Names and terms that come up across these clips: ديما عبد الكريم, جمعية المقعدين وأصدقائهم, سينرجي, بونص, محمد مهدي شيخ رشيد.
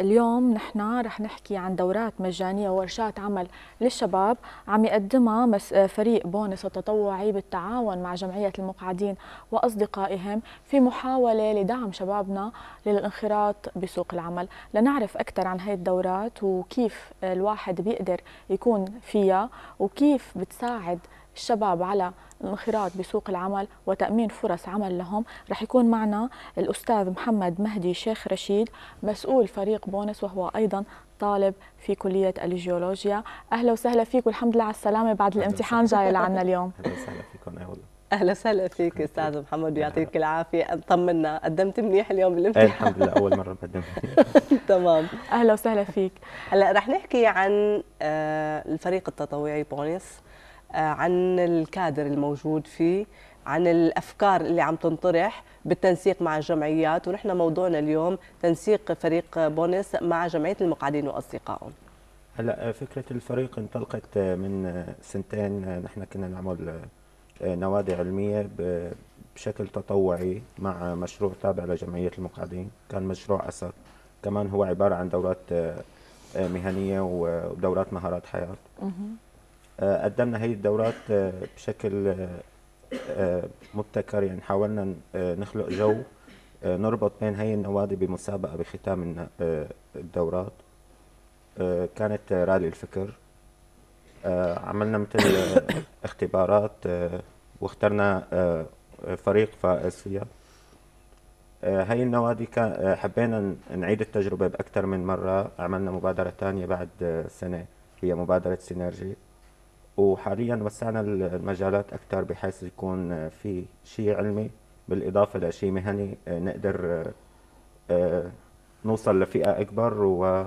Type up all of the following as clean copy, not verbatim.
اليوم نحن رح نحكي عن دورات مجانية وورشات عمل للشباب عم يقدمها فريق بونص التطوعي بالتعاون مع جمعية المقعدين وأصدقائهم في محاولة لدعم شبابنا للانخراط بسوق العمل. لنعرف أكثر عن هاي الدورات وكيف الواحد بيقدر يكون فيها وكيف بتساعد الشباب على الانخراط بسوق العمل وتأمين فرص عمل لهم، رح يكون معنا الأستاذ محمد مهدي شيخ رشيد مسؤول فريق بونص وهو أيضا طالب في كلية الجيولوجيا. أهلا وسهلا فيك والحمد لله على السلامة بعد الامتحان جاي لعنا اليوم. أهلا وسهلا فيكم. أهلا وسهلا فيك أستاذ محمد ويعطيك العافية. طمنا قدمت منيح اليوم بالامتحان؟ الحمد لله أول مرة بقدم. تمام. أهلا وسهلا فيك. هلا رح نحكي عن الفريق التطوعي بونص، عن الكادر الموجود فيه، عن الأفكار اللي عم تنطرح بالتنسيق مع الجمعيات، ونحن موضوعنا اليوم تنسيق فريق بونص مع جمعية المقعدين وأصدقائهم. هلا فكرة الفريق انطلقت من سنتين، نحن كنا نعمل نوادي علمية بشكل تطوعي مع مشروع تابع لجمعية المقعدين، كان مشروع أثر، كمان هو عبارة عن دورات مهنية ودورات مهارات حياة. قدمنا هي الدورات بشكل مبتكر، يعني حاولنا نخلق جو نربط بين هي النوادي بمسابقة بختام الدورات، كانت رالي الفكر. عملنا مثل اختبارات واخترنا فريق فائز فيها. هي النوادي حبينا نعيد التجربة بأكثر من مرة، عملنا مبادرة ثانية بعد سنة هي مبادرة سينرجي، وحاليا وسعنا المجالات اكثر بحيث يكون في شيء علمي بالاضافه لشيء مهني نقدر نوصل لفئه اكبر. و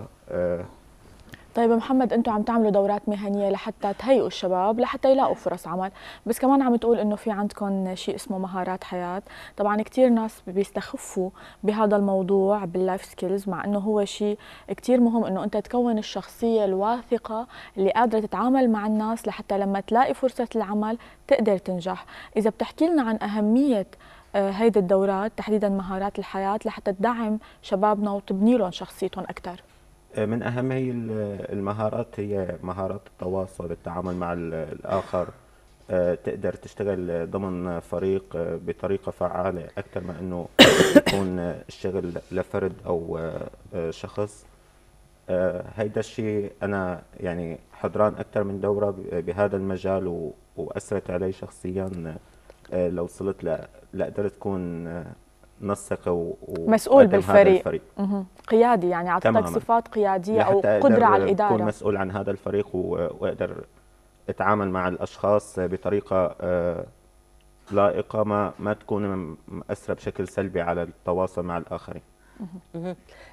طيب محمد، انتم عم تعملوا دورات مهنيه لحتى تهيئوا الشباب لحتى يلاقوا فرص عمل، بس كمان عم تقول انه في عندكم شيء اسمه مهارات حياه، طبعا كثير ناس بيستخفوا بهذا الموضوع باللايف سكيلز، مع انه هو شيء كثير مهم انه انت تكون الشخصيه الواثقه اللي قادره تتعامل مع الناس لحتى لما تلاقي فرصه العمل تقدر تنجح. اذا بتحكي لنا عن اهميه هيدي الدورات تحديدا مهارات الحياه لحتى تدعم شبابنا وتبني لهم شخصيتهم اكثر. من أهم هي المهارات هي مهارات التواصل، التعامل مع الآخر، تقدر تشتغل ضمن فريق بطريقة فعالة أكثر ما أنه يكون الشغل لفرد أو شخص. هيدا الشيء أنا يعني حضران أكثر من دورة بهذا المجال وأثرت علي شخصياً، لو وصلت لقدرت تكون نسق مسؤول بالفريق قيادي، يعني اعطتك صفات قياديه او قدره على الاداره. اكون مسؤول عن هذا الفريق واقدر اتعامل مع الاشخاص بطريقه لائقه ما تكون مأثره بشكل سلبي على التواصل مع الاخرين.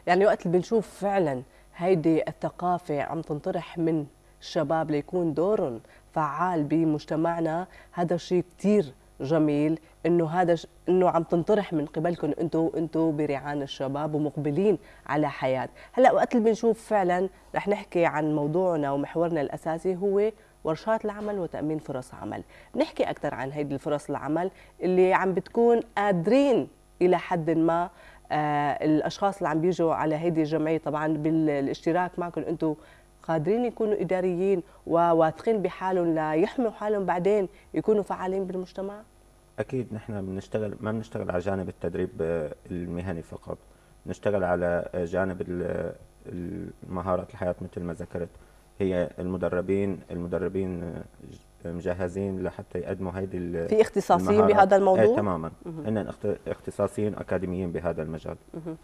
يعني وقت اللي بنشوف فعلا هيدي الثقافه عم تنطرح من الشباب ليكون دورهم فعال بمجتمعنا، هذا شيء كثير جميل انه هذا انه عم تنطرح من قبلكم انتم برعان الشباب ومقبلين على حياه. هلا وقت اللي بنشوف فعلا رح نحكي عن موضوعنا ومحورنا الاساسي هو ورشات العمل وتامين فرص عمل، بنحكي اكثر عن هيدي الفرص العمل اللي عم بتكون قادرين الى حد ما الاشخاص اللي عم بيجوا على هيدي الجمعيه، طبعا بالاشتراك معكم انتم قادرين يكونوا اداريين وواثقين بحالهم ليحموا حالهم بعدين يكونوا فعالين بالمجتمع؟ اكيد نحن بنشتغل، ما بنشتغل على جانب التدريب المهني فقط، بنشتغل على جانب المهارات الحياه مثل ما ذكرت. هي المدربين مجهزين لحتى يقدموا هيدي، في اختصاصيين بهذا الموضوع؟ ايه تماما، هن اختصاصيين اكاديميين بهذا المجال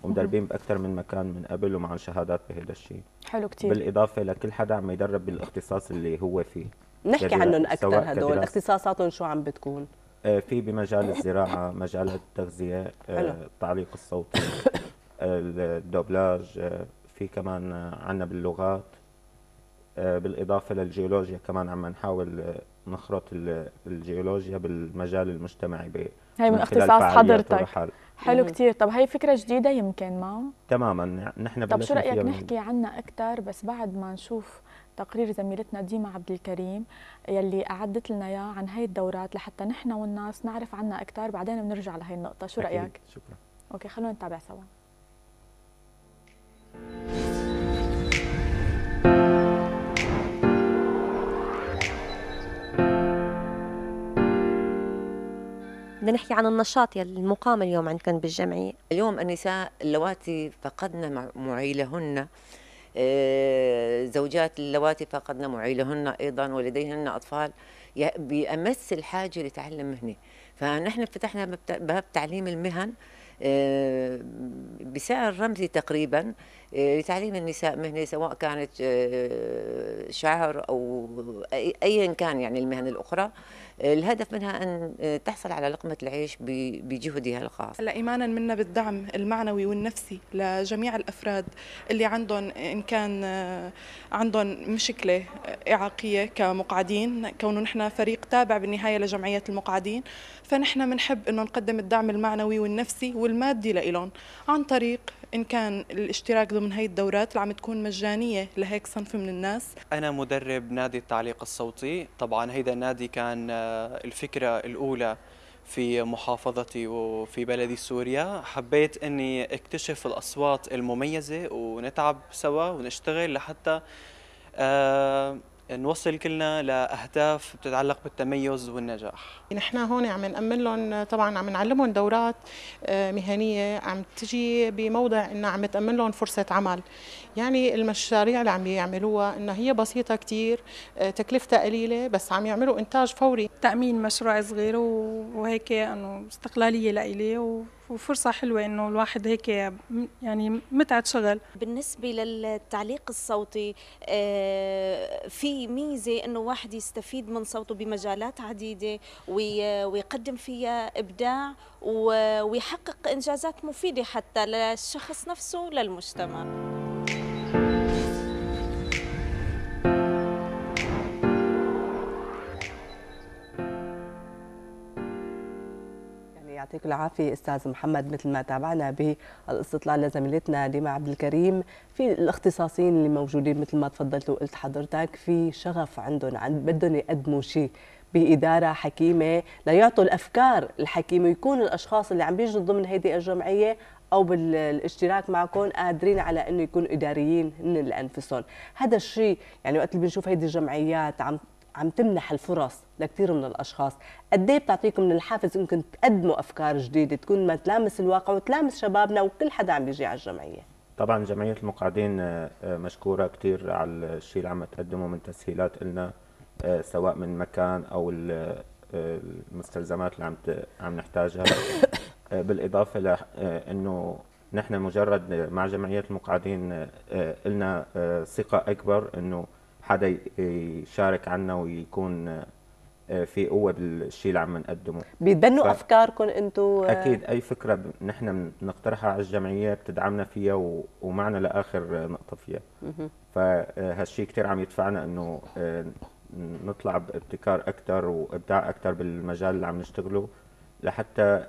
ومدربين باكثر من مكان من قبل ومعهم شهادات بهذا الشيء. حلو كثير. بالاضافه لكل حدا عم يدرب بالاختصاص اللي هو فيه. نحكي عنهم اكثر هدول، اختصاصاتهم شو عم بتكون؟ في بمجال الزراعه، مجال التغذيه، التعليق الصوتي، الدوبلاج، في كمان عندنا باللغات، بالاضافه للجيولوجيا كمان عم نحاول نخرط الجيولوجيا بالمجال المجتمعي. هي من اختصاص حضرتك. حلو كثير. طب هي فكره جديده يمكن ما تماما نحن. طب شو رايك نحكي عنها اكثر بس بعد ما نشوف تقرير زميلتنا ديما عبد الكريم يلي اعدت لنا اياه عن هي الدورات لحتى نحن والناس نعرف عنها اكثر، بعدين بنرجع لهي النقطه، شو رايك؟ شكرا. اوكي خلونا نتابع سوا. بدنا نحكي عن النشاط المقام اليوم عندكم بالجمعية. اليوم النساء اللواتي فقدنا معيلهن، زوجات اللواتي فقدنا معيلهن أيضا ولديهن أطفال بأمس الحاجة لتعلم مهنة، فنحن فتحنا باب تعليم المهن بسعر رمزي تقريبا لتعليم النساء مهنة، سواء كانت شعر أو أيا كان يعني المهن الأخرى. الهدف منها أن تحصل على لقمة العيش بجهدها الخاص. هلا إيمانا منا بالدعم المعنوي والنفسي لجميع الأفراد اللي عندهم إن كان عندهم مشكلة إعاقية كمقعدين، كونه نحن فريق تابع بالنهاية لجمعية المقعدين، فنحن بنحب إنه نقدم الدعم المعنوي والنفسي والمادي لإلهم عن طريق إن كان الاشتراك ضمن هاي الدورات اللي عم تكون مجانية لهيك صنف من الناس. أنا مدرب نادي التعليق الصوتي. طبعا هيدا النادي كان الفكرة الأولى في محافظتي وفي بلدي سوريا. حبيت أني اكتشف الأصوات المميزة ونتعب سوا ونشتغل لحتى نوصل كلنا لأهداف بتتعلق بالتميز والنجاح. نحن هون عم نأمن لهم، طبعا عم نعلمهم دورات مهنية عم تجي بموضع إن عم تأمن لهم فرصة عمل. يعني المشاريع اللي عم يعملوها إن هي بسيطة كتير، تكلفتها قليلة، بس عم يعملوا إنتاج فوري. تأمين مشروع صغير وهيك إنه استقلالية لإلي وفرصة حلوة إنه الواحد هيك يعني متعة شغل. بالنسبة للتعليق الصوتي في ميزة إنه واحد يستفيد من صوته بمجالات عديدة ويقدم فيها إبداع ويحقق إنجازات مفيدة حتى للشخص نفسه وللمجتمع. يعطيك العافية أستاذ محمد، مثل ما تابعنا بالاستطلاع لزميلتنا ديما عبد الكريم، في الاختصاصيين اللي موجودين مثل ما تفضلت وقلت حضرتك في شغف عندهم، بدهم يقدموا شيء بإدارة حكيمة ليعطوا الأفكار الحكيمة، ويكون الأشخاص اللي عم بيجوا ضمن هذه الجمعية أو بالاشتراك معكم قادرين على أنه يكونوا إداريين هن لأنفسهم. هذا الشيء يعني وقت اللي بنشوف هذه الجمعيات عم تمنح الفرص لكثير من الاشخاص، قد ايه بتعطيكم من الحافز انكم تقدموا افكار جديده تكون ما تلامس الواقع وتلامس شبابنا وكل حدا عم بيجي على الجمعيه؟ طبعا جمعيه المقعدين مشكوره كثير على الشيء اللي عم تقدمه من تسهيلات لنا، سواء من مكان او المستلزمات اللي عم نحتاجها، بالاضافه لانه نحن مجرد مع جمعيه المقعدين لنا ثقه اكبر انه حدا يشارك عنا ويكون في قوة بالشيء اللي عم نقدمه. بيتبنوا أفكاركم أنتم؟ أكيد أي فكرة نحن بنقترحها على الجمعية بتدعمنا فيها ومعنا لآخر نقطة فيها. فهالشيء كثير عم يدفعنا أنه نطلع بابتكار أكثر وإبداع أكثر بالمجال اللي عم نشتغله لحتى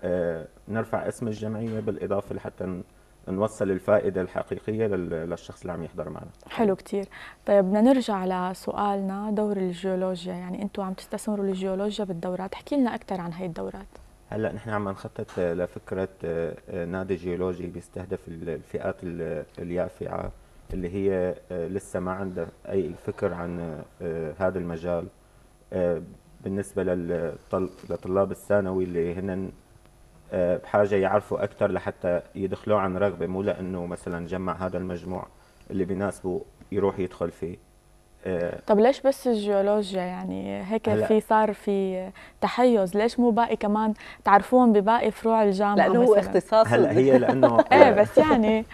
نرفع اسم الجمعية، بالإضافة لحتى نوصل الفائدة الحقيقية للشخص اللي عم يحضر معنا. حلو كتير. طيب بدنا نرجع لسؤالنا، دور الجيولوجيا، يعني أنتوا عم تستثمروا الجيولوجيا بالدورات، احكي لنا أكثر عن هاي الدورات. هلا نحن عم نخطط لفكرة نادي جيولوجي بيستهدف الفئات اليافعة اللي هي لسه ما عندها أي فكر عن هذا المجال. بالنسبة لطلاب الثانوي اللي هن بحاجة يعرفوا أكثر لحتى يدخلوا عن رغبة، مو لأنه مثلا جمع هذا المجموع اللي بيناسبه يروح يدخل فيه. طب ليش بس الجيولوجيا يعني هيك في صار في تحيز؟ ليش مو باقي كمان تعرفون بباقي فروع الجامعة؟ لأنه هو اختصاص. هلا هي لأنه بس يعني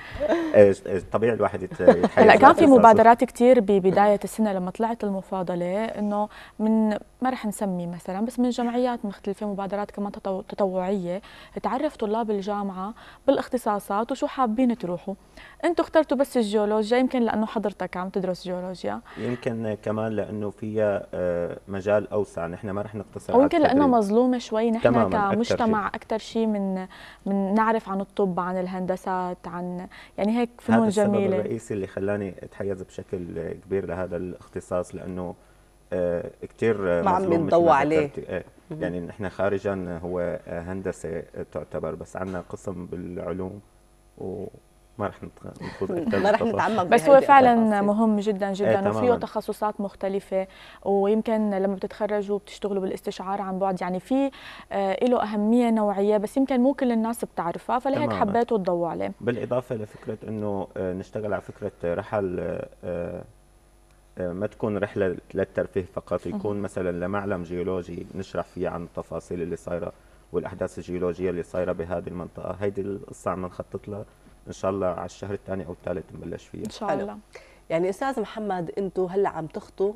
طبيعي الواحد يتحيز. هلا كان في مبادرات كثير ببداية السنة لما طلعت المفاضلة إنه من ما رح نسمي مثلا، بس من جمعيات مختلفة، مبادرات كمان تطوعية تعرف طلاب الجامعة بالاختصاصات وشو حابين تروحوا. انتم اخترتوا بس الجيولوجيا، يمكن لأنه حضرتك عم تدرس جيولوجيا، يمكن كمان لأنه فيها مجال أوسع، نحن ما رح نقتصر على، ويمكن لأنه مظلومة شوي نحن كمجتمع أكثر شيء من نعرف عن الطب، عن الهندسات، عن يعني هيك فنون جميلة. هذا السبب الرئيسي اللي خلاني أتحيز بشكل كبير لهذا الاختصاص، لأنه كثير ما عم ينضوى عليه. يعني نحن خارجا هو هندسة تعتبر، بس عندنا قسم بالعلوم ما رح نتعمق بس هو فعلا مهم جدا جدا وفيه تخصصات مختلفه، ويمكن لما بتتخرجوا بتشتغلوا بالاستشعار عن بعد، يعني في له اهميه نوعيه بس يمكن مو كل الناس بتعرفها، فلهيك حبيتوا تضووا عليه. بالاضافه لفكره انه نشتغل على فكره رحل ما تكون رحله للترفيه فقط، يكون مثلا لمعلم جيولوجي نشرح فيه عن التفاصيل اللي صايره والاحداث الجيولوجيه اللي صايره بهذه المنطقه. هيدي القصه عم نخطط لها ان شاء الله على الشهر الثاني او الثالث نبلش فيها ان شاء الله. يعني استاذ محمد، انتم هلا عم تخطوا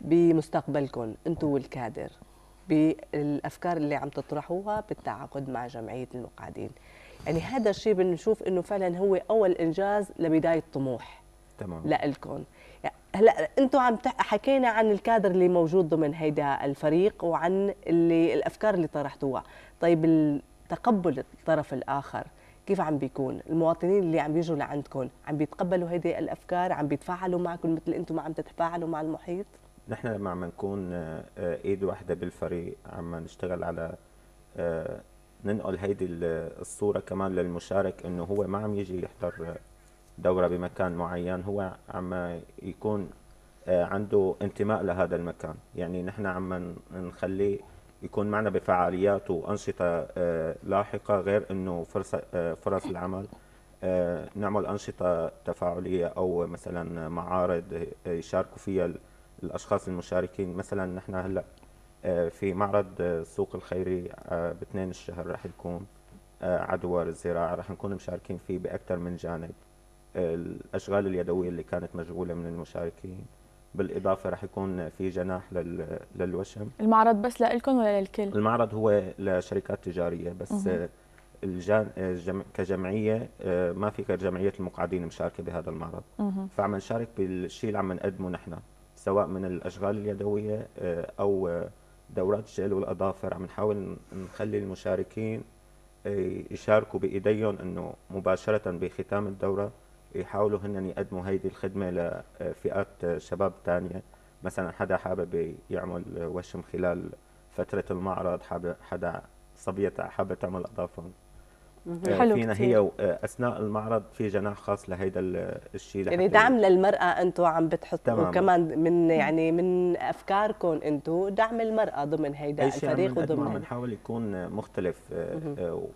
بمستقبلكم انتم والكادر بالافكار اللي عم تطرحوها بالتعاقد مع جمعيه المقعدين، يعني هذا الشيء بنشوف انه فعلا هو اول انجاز لبدايه طموح. تمام لكم هلا انتم عم حكينا عن الكادر اللي موجود ضمن هيدا الفريق وعن اللي الافكار اللي طرحتوها، طيب التقبل الطرف الاخر كيف عم بيكون؟ المواطنين اللي عم بيجوا لعندكم عم بيتقبلوا هيدي الافكار؟ عم بيتفاعلوا معكم مثل انتم ما عم تتفاعلوا مع المحيط؟ نحن لما عم نكون ايد واحده بالفريق عم نشتغل على ننقل هيدي الصوره كمان للمشارك، انه هو ما عم يجي يحضر دوره بمكان معين، هو عم يكون عنده انتماء لهذا المكان. يعني نحن عم نخليه يكون معنا بفعاليات وانشطه لاحقه، غير انه فرص العمل نعمل انشطه تفاعليه او مثلا معارض يشاركوا فيها الاشخاص المشاركين. مثلا نحن هلا في معرض السوق الخيري باثنين الشهر رح يكون عدوار الزراعه، رح نكون مشاركين فيه باكثر من جانب، الاشغال اليدويه اللي كانت مشغوله من المشاركين، بالاضافه رح يكون في جناح للوشم. المعرض بس لإلكم ولا للكل؟ المعرض هو لشركات تجاريه بس، كجمعيه ما في غير جمعيه المقعدين مشاركه بهذا المعرض، فعم نشارك بالشيء اللي عم نقدمه نحن، سواء من الاشغال اليدويه او دورات الشغل والاظافر. عم نحاول نخلي المشاركين يشاركوا بايديهم، انه مباشره بختام الدوره يحاولوا هن يقدموا هيدي الخدمة لفئات شباب تانية. مثلا حدا حابب يعمل وشم خلال فترة المعرض، حدا صبية حابة تعمل أظافر، فينا هي أثناء المعرض في جناح خاص لهيدا الشيء. يعني دعم للمرأة أنتوا عم بتحطوا كمان من يعني من أفكاركم أنتوا دعم المرأة ضمن هيدا الفريق وضمن. عم نحاول يكون مختلف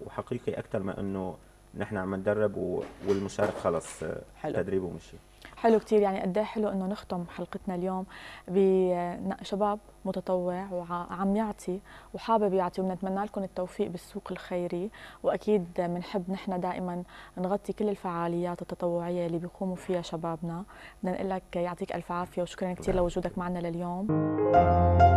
وحقيقي أكثر ما إنه نحن عم ندرب والمشارك خلص تدريبه ومشي. حلو كتير، يعني قد ايه حلو انه نختم حلقتنا اليوم بشباب متطوع وعم يعطي وحابب يعطي، وبنتمنى لكم التوفيق بالسوق الخيري، واكيد بنحب نحن دائما نغطي كل الفعاليات التطوعيه اللي بيقوموا فيها شبابنا. بدنا نقول لك يعطيك الف عافيه وشكرا كثير لوجودك معنا لليوم.